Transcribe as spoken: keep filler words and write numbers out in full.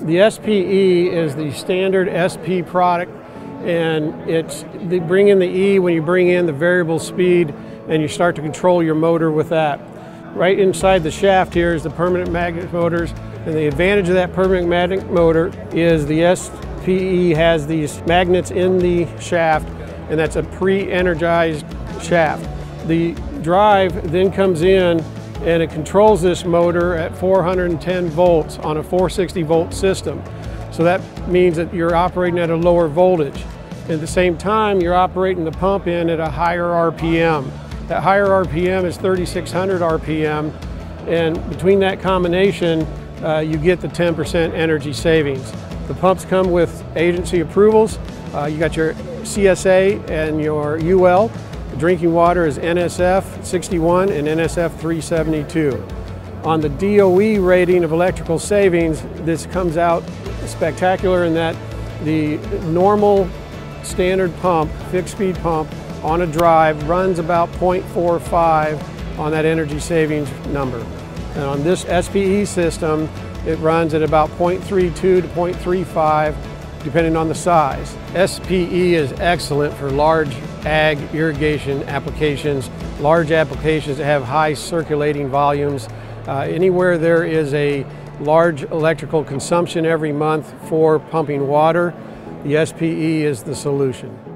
The S P E is the standard S P product, and it's the, bring in the E when you bring in the variable speed and you start to control your motor with that. Right inside the shaft here is the permanent magnet motors, and the advantage of that permanent magnet motor is the S P E has these magnets in the shaft, and that's a pre-energized shaft. The drive then comes in and it controls this motor at four hundred ten volts on a four hundred sixty volt system. So that means that you're operating at a lower voltage. At the same time, you're operating the pump in at a higher R P M. That higher R P M is thirty-six hundred R P M, and between that combination, uh, you get the ten percent energy savings. The pumps come with agency approvals. Uh, you got your C S A and your U L. The drinking water is N S F sixty-one and N S F three seventy-two. On the D O E rating of electrical savings, this comes out spectacular in that the normal standard pump, fixed speed pump, on a drive runs about zero point four five on that energy savings number. And on this S P E system, it runs at about zero point three two to zero point three five, depending on the size. S P E is excellent for large ag irrigation applications, large applications that have high circulating volumes. Uh, anywhere there is a large electrical consumption every month for pumping water, the S P E is the solution.